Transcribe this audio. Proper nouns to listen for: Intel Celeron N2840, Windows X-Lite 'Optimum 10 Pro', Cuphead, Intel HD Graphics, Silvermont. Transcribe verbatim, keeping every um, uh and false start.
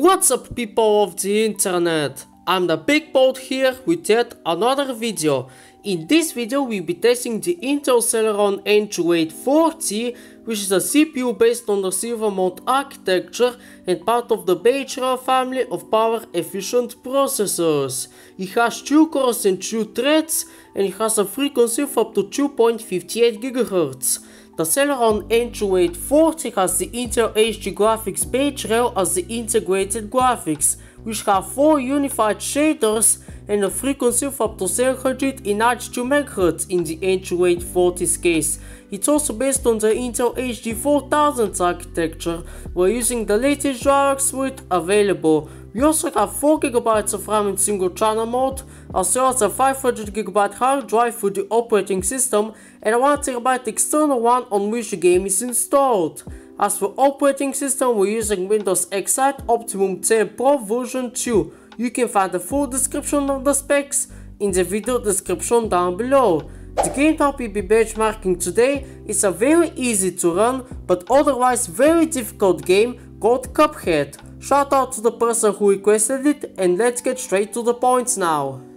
What's up, people of the internet? I'm the Big Boat here with yet another video. In this video we'll be testing the Intel Celeron N twenty-eight forty, which is a C P U based on the Silvermont architecture and part of the Beechera family of power efficient processors. It has two cores and two threads, and it has a frequency of up to two point five eight gigahertz. The Celeron N twenty-eight forty has the Intel H D Graphics page rail as the integrated graphics, which have four unified shaders and a frequency of up to seven hundred ninety-two megahertz in the N twenty-eight forty's case. It's also based on the Intel H D four thousand architecture, while using the latest driver suite available. We also have four gigabytes of RAM in single channel mode, as well as a five hundred gigabyte hard drive for the operating system and a one terabyte external one on which the game is installed. As for operating system, we're using Windows X Lite Optimum ten Pro version two. You can find the full description of the specs in the video description down below. The game that we'll be benchmarking today is a very easy to run but otherwise very difficult game called Cuphead. Shout out to the person who requested it, and let's get straight to the points now.